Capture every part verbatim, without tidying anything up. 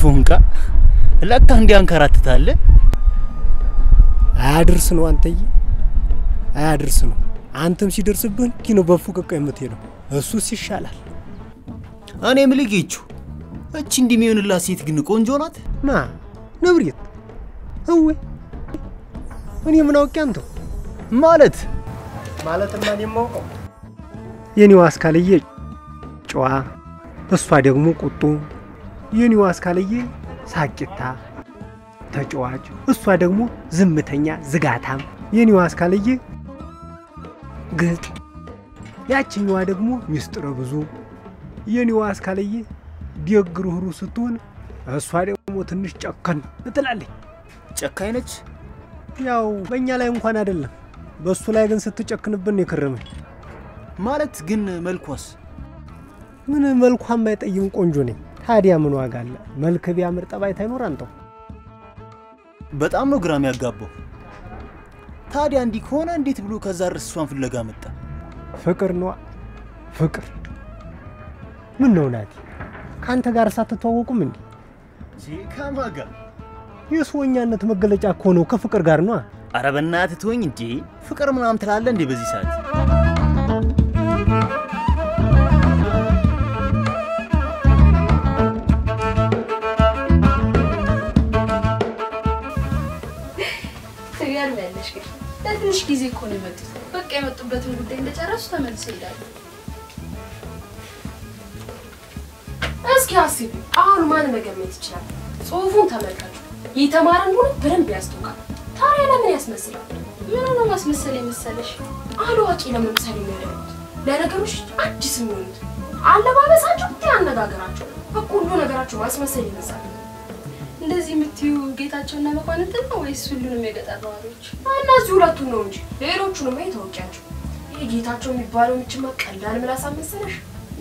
Funka, Lakandian Karatale Aderson one day Aderson Anthem Sidersubun, Kinobafuka Camatino, a Susi Shala. An Emily Gichu, a Chindimian Lassit Ginuconjonat? Ma, no read. Oh, when you know Canto Mallet Mallet and Manimo. You know, ask Kali Choa, the Spider Mukutu. You knew us, Kali, Sakita, Tajuaj, Uswadamu, Zimitania, Zagatam. You knew us, Kali. Good. Yachin Wadamu, Mister Obuzu. You knew us, Kali, dear Guru Sutun, Uswadamu to Nishakan, Natalali. Chakanich? Yo, Benyalam Panadilla. Those two leggings at the Chakan of Benikram. Marat Gin Melkwas. Melkwam met a young conjuring. Hadia Munuagal, Melkavia Mertavai Tamoranto. But Amogramia Gabo Tadia and Dicona and Dit Lucazar Swamp Legameta. Fucker no Fucker Munonat Cantagar Satato Coming. Chicamaga. You swing at Magalaja Cono Cafucker Garno. Arabanat twin tea, Fuckerman Taland Dibisat. That is easy, Conimet. But came to better than the Jarastam and said that. Ask Cassie, our man make a mixture. So, Funtamaka. Itamaran won't bring Biastuka. Tarana Miss Messel. You know, Miss Messel, Miss Selish. I know what in a month's anime. Then I comes at this moon. I love such a tender garage. But could one of the garage was Messel. Does you get at your never wanted to know? Is soon to make it at large. I know you are to know. They don't know me to catch. ጌታቸው የሚባለው ምጭማ ቀላል ምላስ አመሰለሽ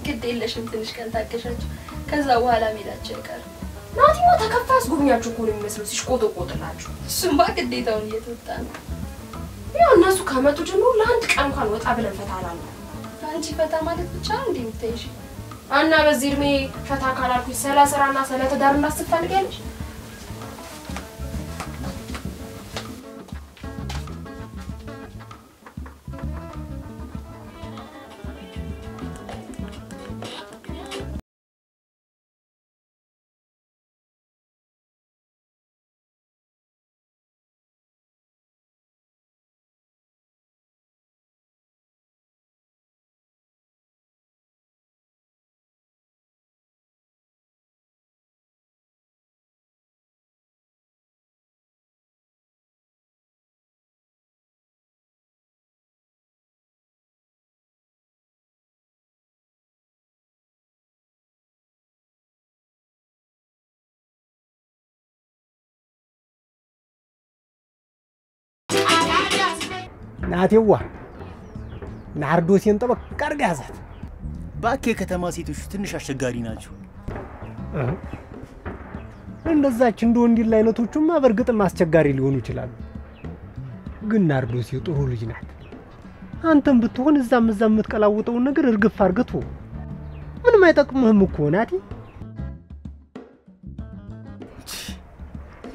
ግድ የለሽም ትንሽ ቀን ታከሻችሁ ከዛ በኋላ ምላጭ ይቀር ናቲሞ ተከፋስ ጉብኛችሁ ቆሉ የሚመስሉ ሲሽቆጠቆጥላችሁ ስምባ ግዴታውን እየተጣ ነው ያው እነሱ ከመጡ ጀምሮ ለአንድ ቀን እንኳን ወጣ ብለን ፈታላሉ አንቺ ፈታ ማለት ብቻ እንዴ ምትይሽ አና በዚህ እድሜ ፈታ ካላልኩ ሰላሳ ራና ሰላተ ዳርና አስተፈልጋለሽ Natiwa Nardo seen to cargas. Baki Katamasi to finish a garinacho. And the Zachin don't delay to Chumaver get a master Garilunichilan. Good Nardos you to Hulinat. Anton Buton is Zamazam with Kalawuto Nagar Fargato. When might I come Mukonati?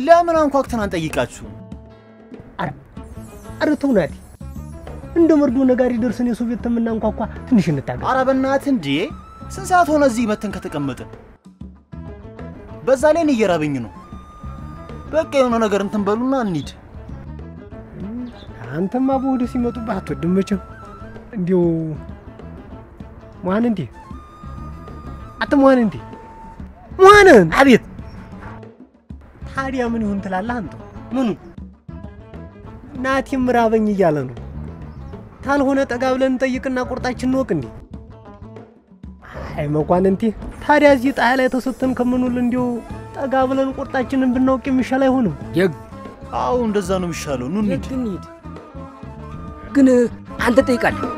Lamaran Coctananta Yikachu. Aratunati. Ndomarduna gari dersene sovetam nan kwakwa tnish ntaga Ara benat inde sen saat hona zi metten ketekemetin Beza len yerabeñ no Bekka yona neger enten beluna anid Antema bodu simetu baatu dmecho Ndiu Muan inde Atem muan inde Muanen abit Tadia men hun telalla anto munu Natim rabeñ yalanu ካልሆነ ተጋብለን ጠይቅና ቁርጣችን ወቅንዲ አይ መቋን እንት ታዲያ እዚህ ጣያ ላይ ተሰጥተን ከመኑል እንዲው ተጋብለን ቁርጣችንን ብናውቅ የሚሻል አይሆንም የግ አው እንደዛ ነው የሚሻለው ኑን እንት ግን አንተ ጠይቃለህ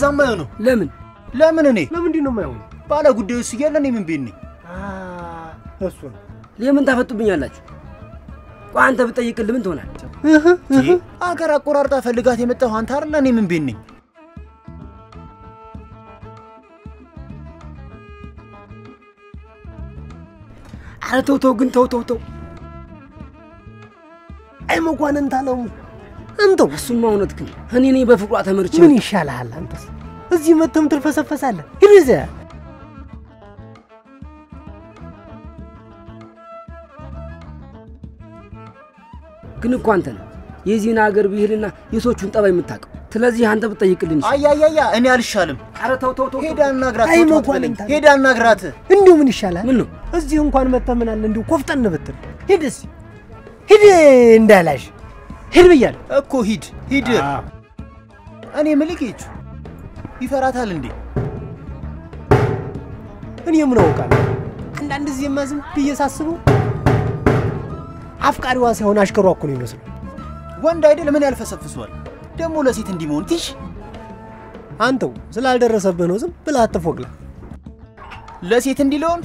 Lemon, lemon, lemon, lemon, lemon, Pala good do see any meaning. Ah, that's one. Lemon have to be a lunch. One of the lemon donut. I got a quarter of a got him at the hunter and even binning. I don't talk toto. I'm a one and tallow. And the Sumonot, honey, never forgot a merchant. Shalalantas. As you met them to pass a facade. Here is there. Gunuquantan. Yezinagar Virina, you so chunt away Mutak. Tell us the hand of the Yakin. Ay, ay, ay, and Yarshalem. Aratoto, Hidan Nagra, Hidan Nagrata, and Dominishala. As you can met them and do Koftan of it. Hid this. Hidden Dalash. Here we are. A cohid, he did. Any Melikit. If I talent, and you and then the Muslim P S S. Afkar was on Ashkarokun. One died in a minute of this one. The Mula sit in the Montish Anto, the Lalderas of Benosum, Pilata Fogla. Let's sit in the lawn.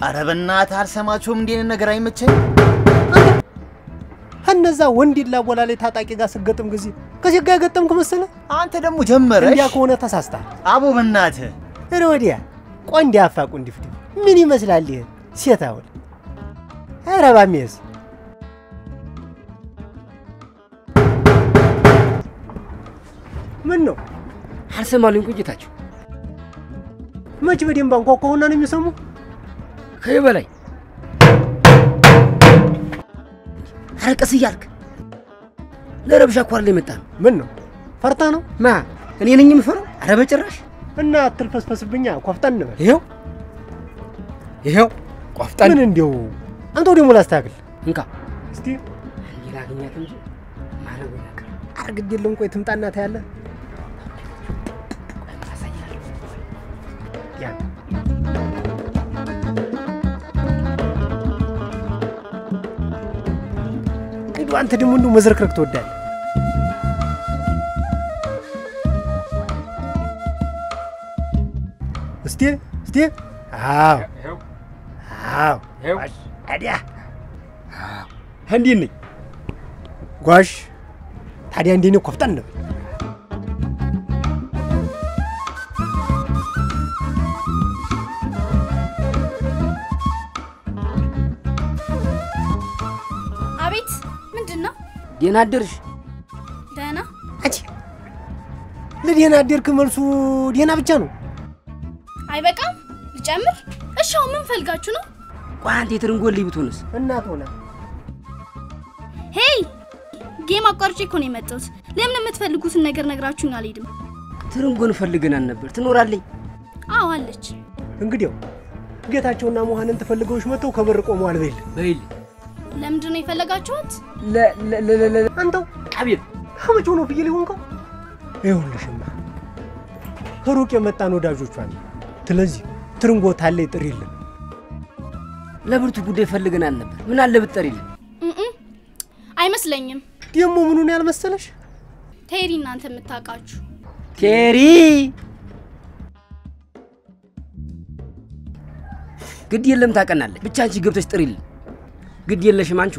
I haven't not had so much whom did in a grime Hanza winded la wala letaki gas gutum guzi. Cause you gagatum commissal? Ante the Mujammer, Yakona Tasasta. Abu Benate. Erodia. One day facundi. Minimus lalia. Set out. Araba miss. Mano. Hasamalin could you touch? Much with him Bangkok on Animisum? Heavily. Yark. Let up Jacquard Limita. Meno Fartano, ma, and in him for a rush, and not the first person bring out Coftano. You? You? Coftan and you. Antonio Molastag. Inca. Still, you're not going to get him. I get the long way to Tana Tell. കഴിക്കാൻ. አንተ ደግሞ እንደው መዝረክረክ ተወዳል እስቲ እስቲ አው አው ታዲያ እንዴት ነኝ ጓሽ ታዲያ እንዴት ነው ቆፍጠን ነው ዲናደርሽ ዳና አጭ ለዲናደርክ መልሱ ዲና ብቻ ነው አይበቃም ልጨምር እሻው ምን ፈልጋችሁ ነው ቋንት ይትርንጎል ይብቱንስ እናቶና ሄይ ጌም አቋርጬ እኮ ነው የመጣሁት ለምን የምትፈልጉት ነገር ነግራችሁኝ አልሄድም ትርንጎን ፈልገናል ነበር ትኖራለኝ አው አለች እንግዲው ጌታቸውና መሆንን ተፈልገውሽ መተው ከበር ቆመው አልበል በይል ለምንድን ነው ይፈልጋችሁት? ለ ለ ለ አንተ አብይ አመጆ ነው ብዬ ሊሆንከው አይሁንሽማ ከሩቅ የመጣን ወዳጆቿን ስለዚህ ትርንጎታ ላይ ጥሪልን ለብርቱ ጉዳይ ፈልገናል ነበር ምን አለ ብትጠሪልን እህ አይመስለኝም ደሞ ምኑን ያልመሰለሽ ቴሪ እናንተ መታቃችሁ ቴሪ ግድ የለም ታቀናለች ብቻ አንቺ ገብተሽ ጥሪልን ግድ የለሽም አንቺ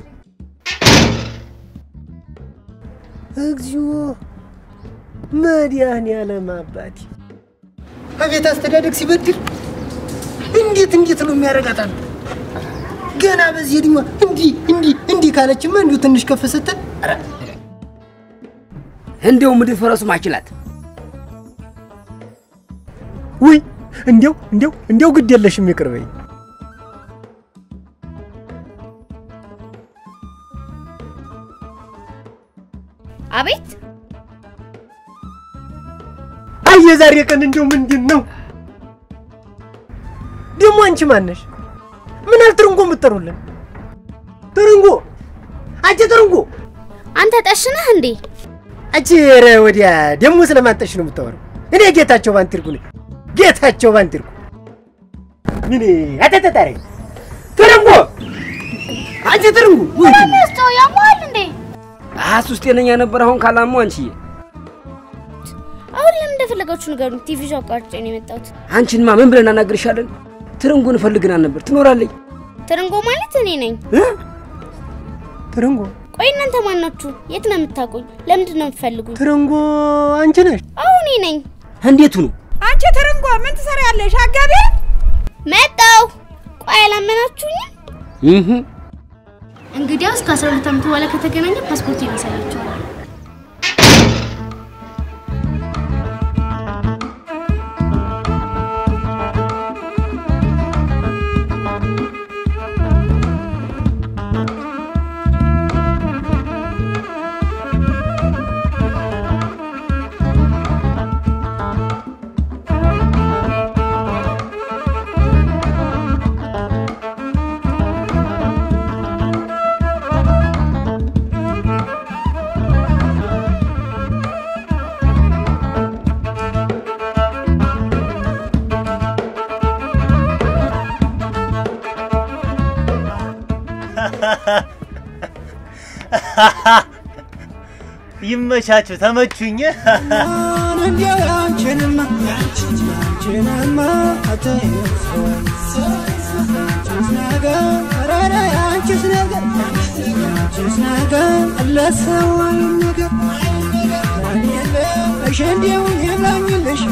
እግዚኦ መዲያን ያለም አባቲ አቤት አስተዳደግ ሲበድል እንዴት እንዴት ነው የሚያረጋታል ገና በዚህ ድማ እንዲ እንዲ እንዲ ካለች ማን ነው ትንሽ ከፈሰተ አረ እንዴው ምድር ፈረሱ ማችላት ወይ እንዴው እንዴው እንዴው ግድ የለሽም ይቅርበይ አቤት አየዛሬ ቀን እንደው ምንድነው ደሞ አንቺ ማነሽ ምን አልትርንጎ ምትጠሩልን ትርንጎ አንቺ ትርንጎ አንተ ጠሽነህ እንዴ አንቺ ኧረ ወዲያ ደሞ ስለማጠሽ ነው ምትጠሩ እኔ ጌታቸው ባንቲርኩ ነኝ ጌታቸው ባንቲርኩ ምን አተተታሪ ትርንጎ አንቺ ትርንጎ ወይ ነው ያማል እንዴ አስ ውስጥ የነኛ ነበር አሁን ካላማው አንቺዬ አሁን ለምን ደፈለጋችሁ ንገሩኝ ቲቪ ሾው አቋርጬ ነው የመጣሁት አንቺንማ ምን ብለና እናግርሻለን ትርንጎን ፈልገናል ነበር ትኖራለች ትርንጎ ማለት እኔ ነኝ ትርንጎ ቆይ እናንተ ማናችሁ የት ነው የምታቆኝ ለምንድን ነው የምትፈልጉኝ ትርንጎ አንቺ ነሽ አሁን እኔ ነኝ እንዴት ነው አንቺ ትርንጎ ምን ትሰሪያለሽ አጋቢ መጣው ቆይ አላመናችሁኝ እህ እንግዲያስ ከ12 አመት በኋላ ከተገናኘ ፓስፖርት ይነሳላችኋል ይመቻችሁ ተመቹኝ አንዲያንችንም አንቺንም አታየው ሰናጋ አራራ አንቺስ ነገር አንቺስ ነገር ለሰው ነገር አሸንዲው ይላኝልሽ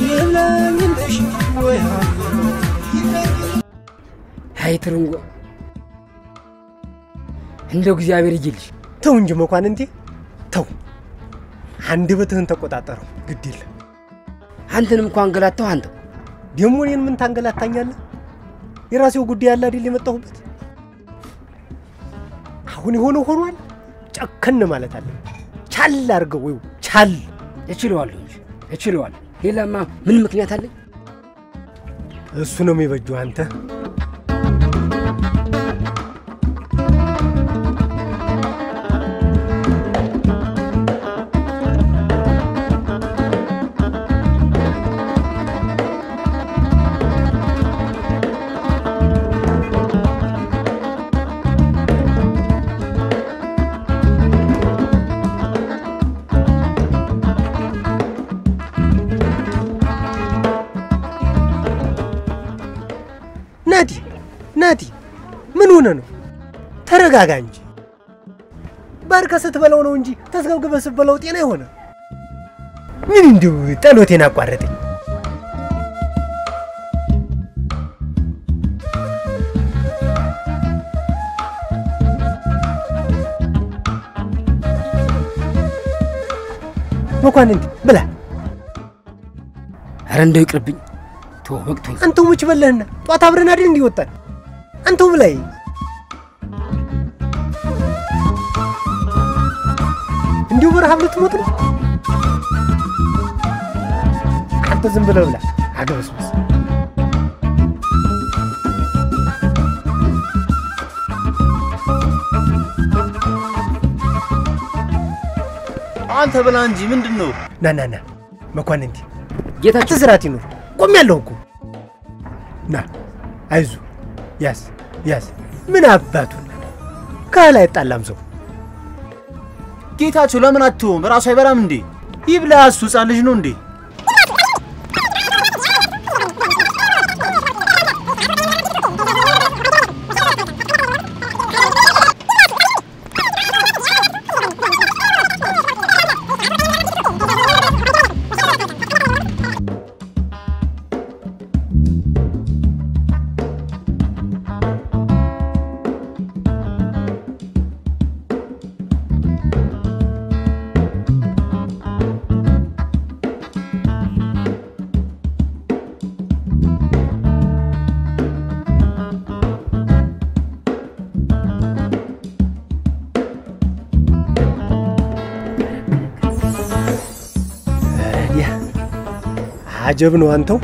ይላኝልሽ ወይ አይትሩንጎ እንደው እግዚአብሔር ይልሽ ተው እንጂ መኳን እንዴ ተው አንድ በትህን ተቆጣጣረው ግድል አንተንም እንኳን ገላጣው አንተ ደሞ እኔን ምን ታንገላታኛለህ የራሴው ጉዳይ ያለ አይደል የመጣሁበት አሁን ሆኖ ሆኗል ጨከን ማለት አለ ቻል አርገው ይው ቻል እችለዋለሁ እንጂ እችለዋለሁ ሌላማ ምን ምክንያት አለ እሱ ነው የሚበጀው አንተ ተረጋጋንጂ ባርከስት በለው ነው እንጂ ተስገብገበስ በለው ጤና ይሆነ ምን እንደው ጠሎቴን አቋረጠኝ መኳንንት ብላ አረንደው ይቅርብኝ ተወቅቶ አንተ ሙች በለህና ጧት አብረን አይደል እንዲወጣን አንተ ብላይ እንዲው ብራህብለት ሞት ነው አንተ ዝም ብለው ብላ አገበስብስ አንተ ብላ እንጂ ምንድነው ና ና ና መኳንንት ጌታችን ስራት ይኑር ቆም ያለውኩ ና አይዙ ያስ ያስ ምን አባቱና ካላ ይጣላም ሰው ጌታችሁ ለምን አትሁም ራሱ አይበራም እንዴ ይብላሱ ጻን ልጅ ነው እንዴ عجب ነው አንተው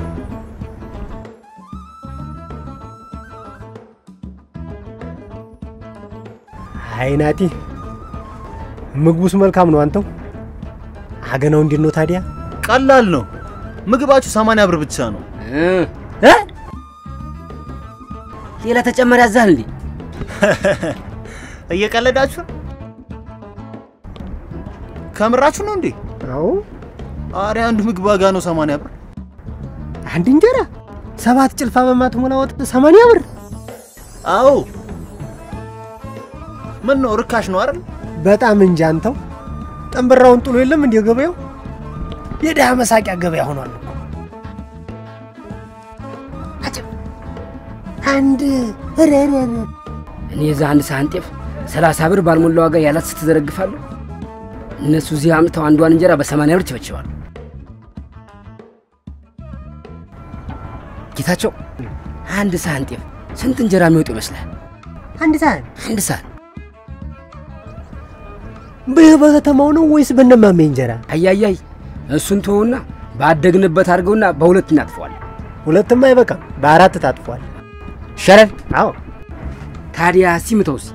አይናቲ ምግቡስ መልካም ነው አንተው አገናው እንዴ ነው ታዲያ ቀላል ነው ምግባችሁ ሰማንያ ብር ብቻ ነው እ ሌላ ተጨማሪ አዛል እንዴ እየቀለዳችሁ ከምራችሁ ነው እንዴ አው አሪ አንድ ምግብ ዋጋ ነው ሰማንያ ብር አንድ እንጀራ ሰባት ጭልፋ በማት ሙላውት ሰማንያ ብር አው ምን ነው ርካሽ ነው አይደል በጣም እንጂ አንተው ጠምብራውን ጥሎ የለም እንደ ገበያው የዳህ መሳቂያ ገበያ ሆኗል አጭ አንድ ረረረ እኔ ዛን ሳንጤፍ ሰላሳ ብር ባልሞላው ዋጋ ያላስ ተዘረግፋለ እነሱ እዚህ አምጥተው አንዷን እንጀራ በሰማንያ ብር ይበጭዋል ጌታቸው አንድ ሳንቲም ስንት እንጀራ የሚወጡ ይመስላል አንድ ሳን አንድ ሳን በየበተማው ነው ወይስ በነማሜ እንጀራ አያያይ እሱን ተውና ባደግንበት አርገውና በሁለት እናጥፋዋል ሁለትም አይበቃም በአራት ታጥፋዋል ሸረፍ አው ታዲያ ሲምተውስ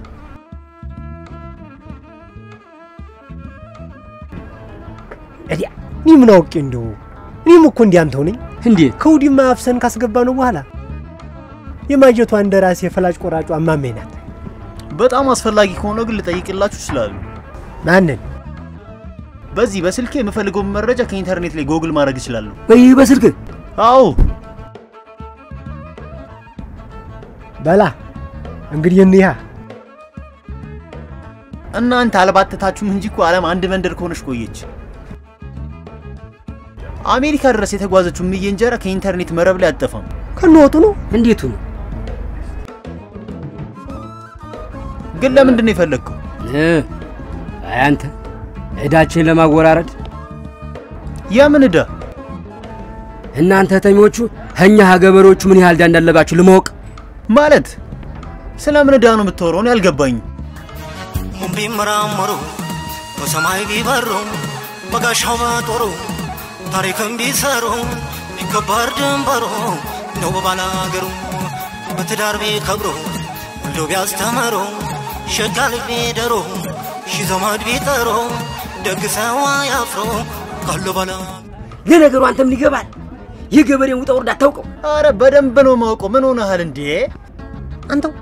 አዲያ ኒም ነው ቂንዶ ኒም እኮ እንዲያንተው ነኝ እንዴ ከውዲማ አፍሰን ካስገባ ነው በኋላ የማጀቱ አንደራስ የፈላጭ ቆራጩ አማመናት በጣም አስፈልጊ ከሆነ ግን ልጠይቅላችሁ ይችላል ማንን በዚህ በስልኬ መፈልገው መረጃ ከኢንተርኔት ላይ ጎግል ማድረግ ይችላል በይ በስልክ አው በላ እንግዲህ እንያ እናንተ አልባተታችሁም እንጂ እኮ ዓለም አንድ መንደር ሆነሽ ቆየች አሜሪካ ድረስ የተጓዘችው ምየ እንጀራ ከኢንተርኔት መረብ ላይ አጠፋም ከነወጡ ነው እንዴቱ ግን ለምንድን ነው የፈለከው እ አንተ እዳችን ለማወራረድ የምን እዳ እናንተ ተሚዎቹ ሀኛ ሀገበሮቹ ምን ያህል ዳ እንዳለባችሁ ለማወቅ ማለት ስለምን እዳ ነው የምትወራው ያልገባኝ ቢምራምሩ ወሰማይ ቢበሩ በጋሻው ባጦሩ ታሪክም ቢሰሩ ይከባር ድንበሩ ነው ባላገሩ በትዳር ቢከብሩ ሁሉ ቢያስተምሩ ሸጋል ቢደሩ ሺዘማድ ቢጠሩ ደግሰው ያፍሩ ሁሉ ባላ የነገሩ አንተም ሊገባል የገበሬው ውጣውርዳ ታውቀው አረ በደንብ ነው ማውቀው ምን ሆነሃል እንዴ አንተው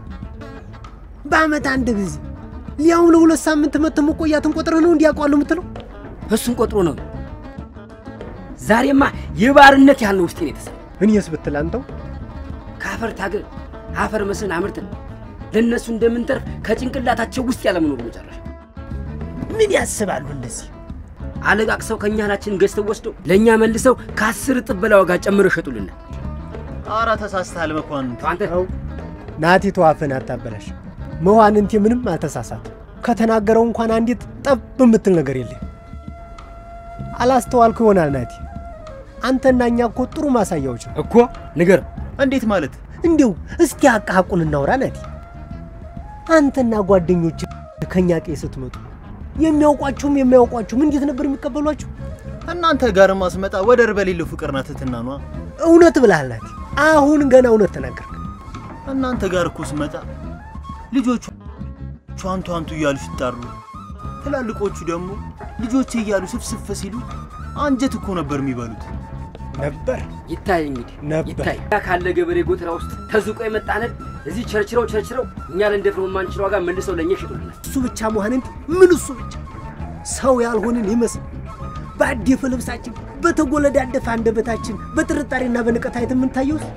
ባመት አንድ ግዜ ሊያው ለሁለት ሳምንት መተመቆ ያተን ቆጥሮ ነው እንዲያቋሉ ምትለው እሱን ቆጥሮ ነው ዛሬማ የባርነት ያለው ውስጥ እኔ ተሰ ምን ይስብትላንተው ካፈር ታገ አፈር መስን አመርተን ለነሱ እንደምንተር ከጭንቅላታቸው ውስጥ ያለ ምኑ ነው ጀራሽ ምን ያስባሉ እንደዚህ አለጋቅሰው ከኛላችን ገዝተው ወስደው ለኛ መልሰው ከአስር ጥብላ ዋጋ ጨምረው ሸጡልና አራ ተሳስተሃል መኳን አንተ ናቲ ተዋፈን አታበለሽ መዋን እንት ምንም አልተሳሳተ ከተናገረው እንኳን አንዲት ጠብ ምትል ነገር የለ አላስተዋልኩ ይሆናል ናቲ አንተናኛ እኮ ጥሩ ማሳያዎች እኮ ነገር እንዴት ማለት እንዴው እስኪ አቃቁን እናውራ ናቲ አንተና ጓደኞች ከኛ ቀይስት መጡ የሚያውቋችሁም የሚያውቋችሁም እንዴት ነበር የሚቀበሏችሁ እናንተ ጋርም አስመጣ ወደር በሌለው ፍቅርና ተተናኗ እውነት ብላላት አሁን ገና እውነት ተናገር እናንተ ጋር እኮ አስመጣ ልጆቹ ቿንቱ አንቱ ይያሉ ሲጣሩ ተላልቆቹ ደግሞ ልጆች ይያሉ ስፍስፍ ሲሉ አንጀት እኮ ነበር የሚባሉት ነበር ይታይ እንግዲህ ይታይ ካለ ገበሬ ጎትራ ውስጥ ተዝቆ የመጣነን እዚህ ቸርችራው ቸርችራው እኛ ለእንደፍሩ ማንችራው ጋር መልሰው ለኛ ሽጡልና እሱ ብቻ መሆንን ምን እሱ ብቻ ሰው ያልሆንን ይመስል ባዲፍ ልብሳችን በተጎለዳደፈ አንደበታችን በጥርጣሬና በንቀት አይተም እንታየውስ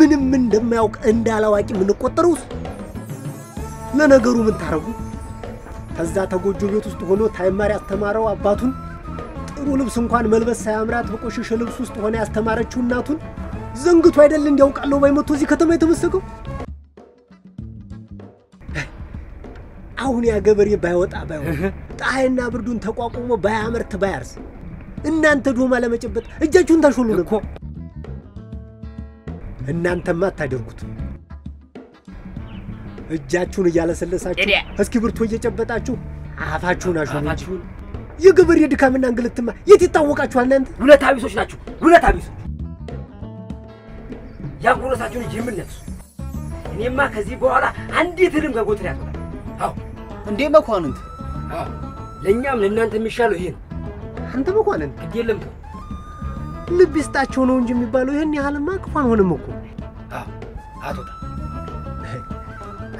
ምንም እንደማያውቅ እንዳላዋቂ ምን ቆጠሩስ ለነገሩ ምን ታረጉ ከዛ ተጎጆ ቤት ውስጥ ሆኖ ታይማሪ አስተማረው አባቱን ጥሩ ልብስ እንኳን መልበስ ሳይአምራት በቆሽሽ ልብስ ውስጥ ሆነ ያስተማረችው እናቱን ዘንግቱ አይደል እንዲያውቃለው ባይመጡ እዚህ ከተማ የተመሰከው አሁን ያ ገበሬ ባይወጣ ባይሆን ጣይና ብርዱን ተቋቁሞ ባያመርት ባያርስ እናንተ ዶማ ለመጨበጥ እጃችሁን ታሹሉ እኮ እናንተማ ታደርጉት እጃችሁን ያለሰለሳችሁ እስኪ ብርቱ እየጨበጣችሁ አፋችሁን አሹሉ የገበሬ ድካምና እንግልትማ የት ይታወቃችኋል እናንተ ሁለታዊሶች ናችሁ ሁለታዊሶች ያቁራሳችሁን ጅምነፍስ እኔማ ከዚህ በኋላ አንዲት ልም ከጎትሪ አትወጣ አው እንዴ መኳንንት አው ለኛም ለእናንተ የሚሻለው ይሄን አንተ መኳንንት ግዴለም ልብ ይስጣቸው ነው እንጂ የሚባለው ይሄን ያህልማ ክፋን ሆነም እኮ አው አትወጣ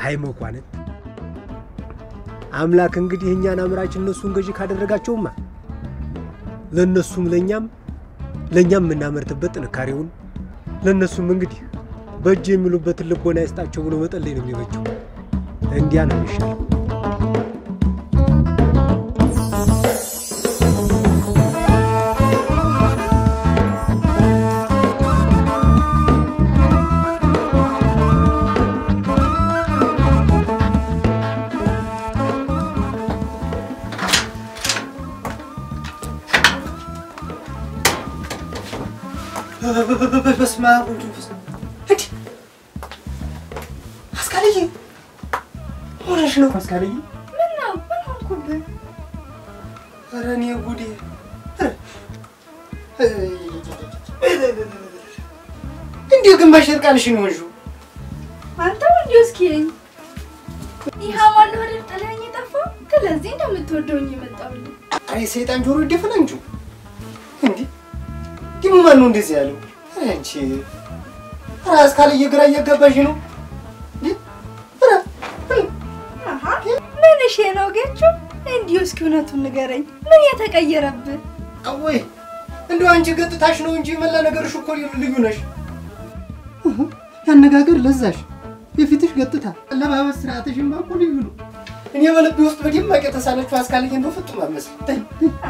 አይ መኳንንት አምላክ እንግዲህ እኛን አምራች እነሱን ገዢ ካደረጋቸውማ ለነሱም ለኛም ለኛም እናመርተበት ንካሪውን ለነሱም እንግዲህ በእጅ የሚሉበት ልቦና ያስጣቸው ብሎ መጠለይ ነው የሚበጀው እንዲያ ነው ይሻል ما قلت لك هدي اسكالي ولا شنو اسكالي مننا منهم كله راني يا بودي انتي جنباش ركان شنو وجو انت ونديو اسكي يها ما له رتلاني طفو كلازي انت متودوني يمطاول اي شيطان جورو يدفن انجو انتي كيما ما نو نديز يالو እንቺ ራስ ካለ ይግራ ይገበሽ ነው ዲ ፍራ አሃ ምን እሺ ነው ገቹ እንዲውስ ኩነቱን ንገረኝ ምን የተቀየረብህ አውይ እንዴ አንቺ ገጥታሽ ነው እንጂ መላ ነገርሽ እኮ ልዩ ነሽ ያነጋገር ለዛሽ የፊትሽ ገጥታ ለባባስ ስራተሽ ማቆ ልዩ ነው እኔ በልብ ውስጥ በደማቅ ተሳለች ራስ ካለ ይንዶ ፍጥማ መስጠኝ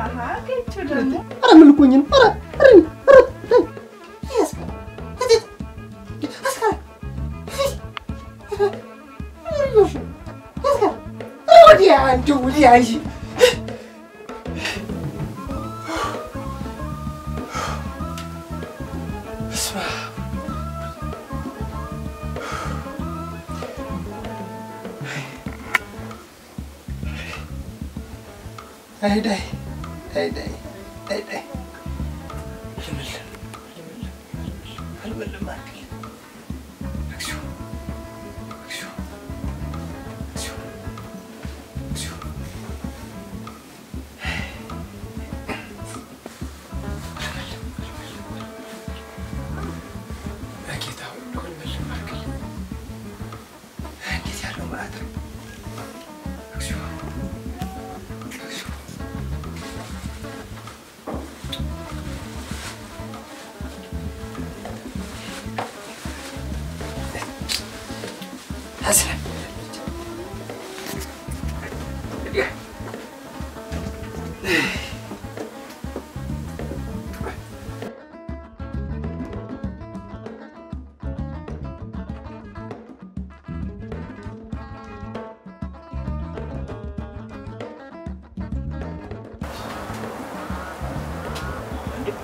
አሃ ገቹ ደሞ አረ ምን ልቆኝ ነው አረ አረ Ai. Asma. Ai dai. Ai dai. Ai dai. Jumel. Jumel. Jumel ma.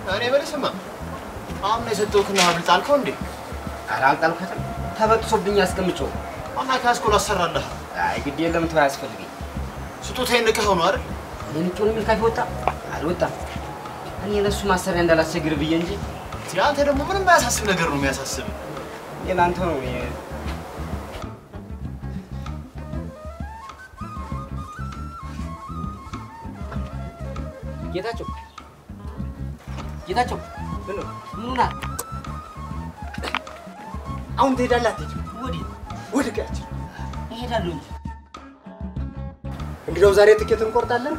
أنا بلش ما. أمي ستوكنا هبلتال كوندي. هرالتال خاتم. ثبت صوبني أسكم تشوف. والله كاس كل السر الله. عيد دي لم تراس فلقي. ستوتين لك هنوار. من توني من كيف وتا؟ عروتا. أنا لسه ما سر عند لسه قربي ينجي. تيار ترى مو من بس حسب نقرنو بس حسب. يلا أنتم Kita cuk, kita cuk, belum, mana? Aku tidak latih, wudi, wudi kaya cuk. Ini dah lum. Di rumah saya tiket engkau talan,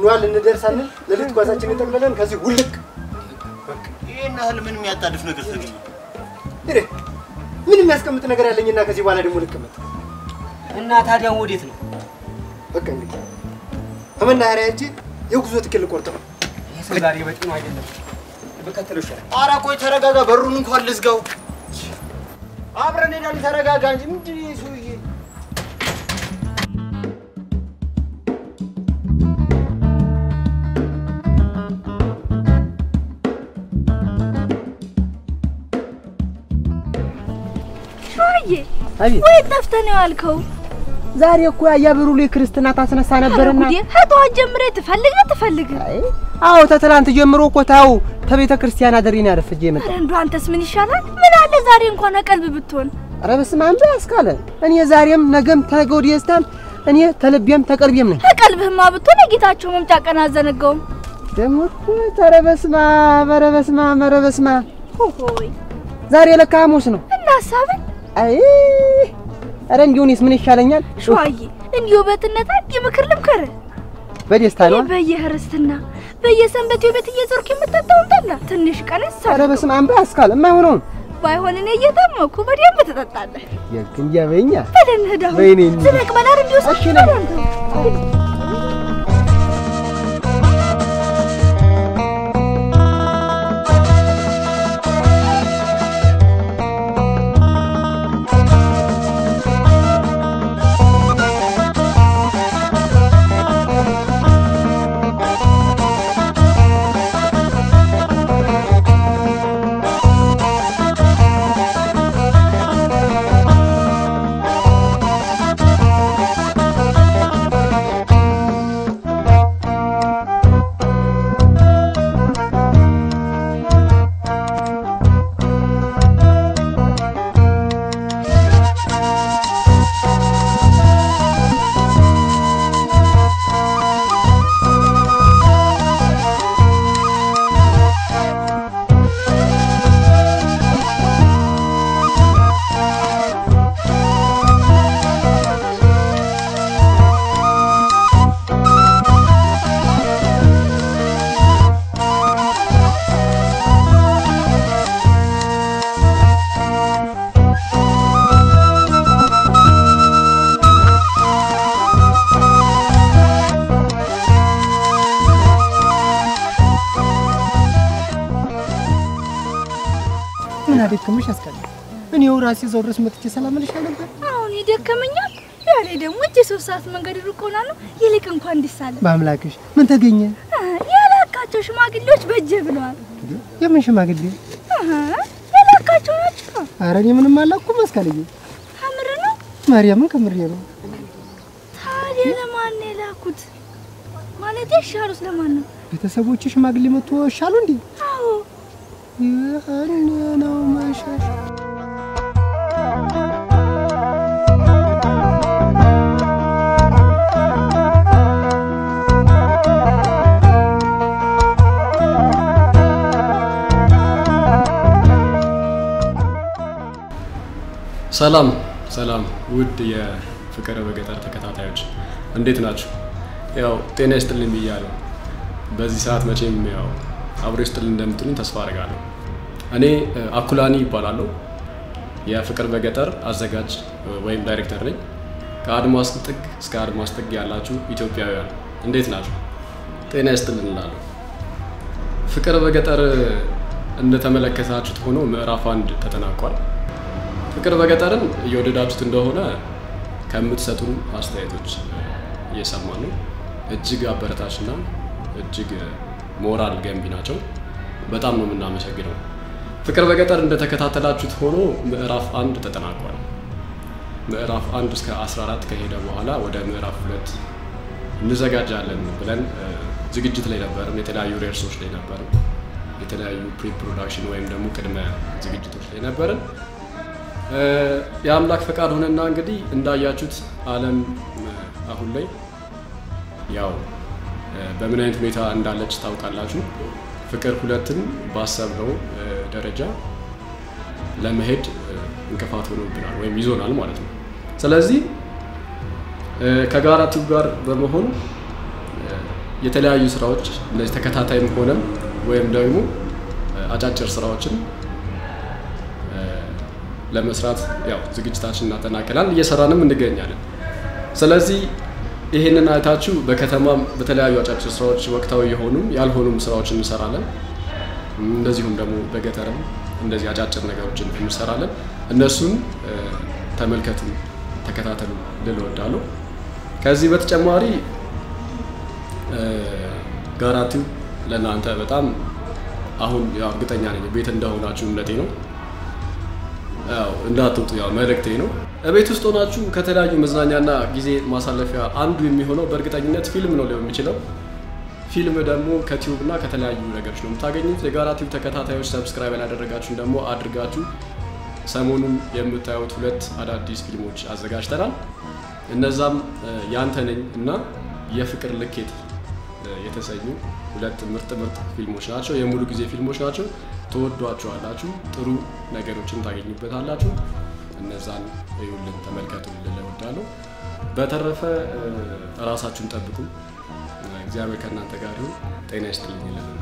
nual neder sana, lalit kuasa cinta melan kasih huluk. Ini hal minum yang tarif negara sendiri. Ini, minum es kamu tu negara lain yang nak kasih walau di mulut kamu. Enak ada yang wudi tu. Bukan lagi. Kami nak reaksi. You can do it. Yes, I'm sorry, but I can't do it. I'm going to go to the room. I'm going to go to the room. I'm going to go to the room. Wait, I'm going to go. زاري أكو أيها برولي كريستنا تاسنا سنة برنا. هاتو هالجمرة تفلق تفلق. أو تطلع أنت جمروك وتاو تبي تكريستيانا درينا رف الجيمة. أنا أنت اسمني شالك من على زاري مكونا قلبي بتون. أنا بس ما أمزح كله. أنا زاريم نجم تلاقودي استام. أنا تلبيم تقربيمني. هالقلبه ما بتون أجي تاچو مم تاكن هذا نجوم. جمرك ترى بس ما مرة بس ما مرة بس ما. هوي. زاري لك عموسنا. الناس هذا. أيه. أرن يونس من الشالنجان شو هاي؟ إن يوبات النتاج يمكرلم كره. بدي استعلم. بيجي هرستنا. بيجي سنبت يوبات يزور كم تتطاون تلا. تنش كنس صار. أنا بس ما أم بس كلام ما هونون. باي هون إني يدمه كوبري أم بتتطاون. يمكن جامينيا. فلن هدا. فيني. زلك ما نارن يوسف. أشيله. Rasa zorros mesti salam Malaysia lepas. Awak ni dia kemenyap, dia ada macam susah menggali rukunan, ia lekang pandai salam. Bahamlah kus, mentah gini. Ah, ia lah kacau semua kita lucu baje benar. Ya macam semua kita. Ah, ia lah kacau macam. Hari ni mana malah aku mas kali. Hamrano? Maria mana Maria? Hari ni mana lah kud? Mana dia syaros lah mana? Kita sebut cuci semua kita tu shalon di. Awo. Ya, hari ni nama saya. Salam, salam. Would ya fikir apa kita terkata tajud? Anda itu najis. Ya, tenis terlalu biaru. Bagi saat macam ni, ya, abris terlalu dem turun tasfar galu. Ane akulani palalu. Ya fikir apa kita azagaj, web director ni. Kar masuk, skar masuk jalan tu, itu piawai. Anda itu najis. Tenis terlalu lalu. Fikir apa kita anda thamela kita tajud kono merafan tetana kuar. Fikir bagaimana yaudah dapat tunjuk hona, kami satu hasta itu je sama nu, juga bertasnya, juga moral game bina cung, በጣም ነው እናመሰግነው ፍቅር በገጠር እንደተከታተላችሁት ሆኖ ምዕራፍ አንድ ተጠናቋል ምዕራፍ አንድ እስከ አስራ አራት ከሄደ በኋላ ወደ ምዕራፍ ሁለት እንዘጋጃለን ብለን ዝግጅት ላይ ነበርም የተለያዩ ሪሶርሶች ላይ ነበርም የተለያዩ ፕሪ ፕሮዳክሽን ወይም ደግሞ ቅድመ ዝግጅቶች ላይ ነበርም ያምላክ ፈቃድ ሆነና እንግዲህ እንዳያችሁት ዓለም አሁን ላይ ያው በምን አይነት ሁኔታ እንዳለች ታውቃላችሁ ፍቅር ሁለቱን ባሰብነው ደረጃ ለመሄድ እንከፋት ሆኖብናል ወይም ይዞናል ማለት ነው ስለዚህ ከጋራቱ ጋር በመሆን የተለያዩ ስራዎች ለዚህ ተከታታይም ሆነም ወይም ደግሞ አጫጭር ስራዎችን ለመስራት ያው ዝግጅታችንን አጠናቀናል እየሰራንም እንገኛለን ስለዚህ ይሄንን አይታችሁ በከተማም በተለያዩ አጫጭር ስራዎች ወቅታዊ የሆኑ ያልሆኑም ስራዎች እንሰራለን እንደዚሁም ደግሞ በገጠርም እንደዚህ አጫጭር ነገሮች እንሰራለን እነሱን ተመልከቱ ተከታተሉ ለለወዳሉ ከዚህ በተጨማሪ ጋራንቲው ለናንተ በጣም አሁን ያው እርግጠኛ ነኝ ቤት እንደሆናችሁ እምነቴ ነው አው እንዳትወጡ ያው መልእክቴ ነው አቤት ውስጥ ሆናችሁ ከተለያዩ መዝናኛና ጊዜ ማሳለፊያ አንዱ የሚሆነው በእርግጠኝነት ፊልም ነው ሊሆን ይችላል ፊልም ደግሞ ከቲዩብና ከተለያዩ ነገሮች ነው የምታገኙት የጋራቲው ተከታታዮች ሰብስክራይብ ያላደረጋችሁ ደግሞ አድርጋችሁ ሰሞኑን የምታዩት ሁለት አዳዲስ ፊልሞች አዘጋጅተናል እነዛም ያንተነኝ እና የፍቅር ልኬት የተሰኙ ሁለት ምርጥ ምርጥ ፊልሞች ናቸው የሙሉ ጊዜ ፊልሞች ናቸው ተወዷቸዋላችሁ ጥሩ ነገሮችን ታገኙበታላችሁ እነዛን እዩልን ተመልከቱ ለለወዳሉ በተረፈ ራሳችሁን ጠብቁ እግዚአብሔር ከእናንተ ጋር ይሁን ጤና ይስጥልኝ